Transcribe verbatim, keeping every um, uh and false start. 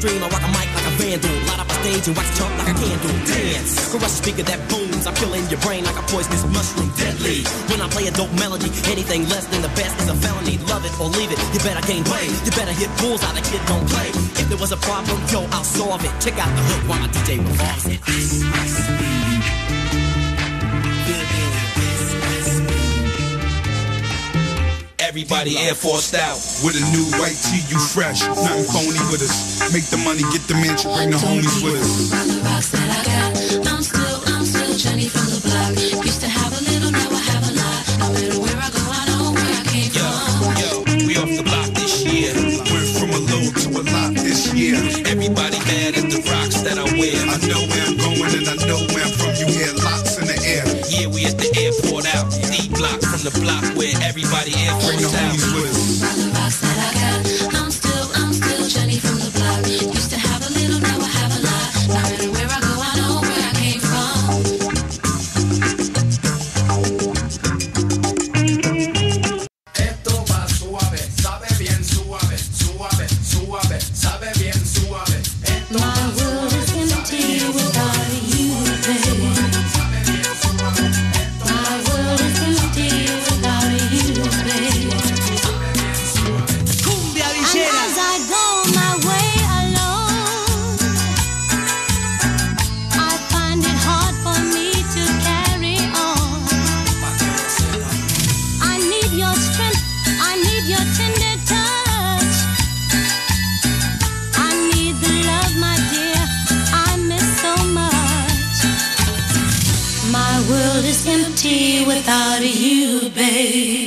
mainstream. I rock a mic like a vandal. Light up a stage and wax jump like a candle. Dance, crush a speaker that booms. I'm killing your brain like a poisonous mushroom. Deadly. When I play a dope melody, anything less than the best is a felony. Love it or leave it. You better gain weight. You better hit bulls out. The kid don't play. If there was a problem, yo, I'll solve it. Check out the hook while my D J revolves it. Ice, ice. Everybody Air Forced out with a new white tee, you fresh, nothing phony with us. Make the money, get the mansion, bring the homies with us. Round the rocks that I got, I'm still, I'm still Jenny from the block. Used to have a little, now I have a lot. No matter where I go, I know where I came yo, from. Yo, we off the block this year. Went from a low to a lot this year. Everybody mad at the rocks that I wear. I know where I'm going and I know where I'm from. You hear lots in the air. Yeah, we at the airport out. D block from the block where everybody Air Forced out. Round the rocks that I got, I'm still, I'm still Jenny from the block. Used to have a little, now I have a lot. No matter where I go, I know where I came from. Esto va suave, sabe bien suave, suave, suave, sabe bien suave. Esto my world is empty without you, baby. My world is empty without you, baby. Without you, babe.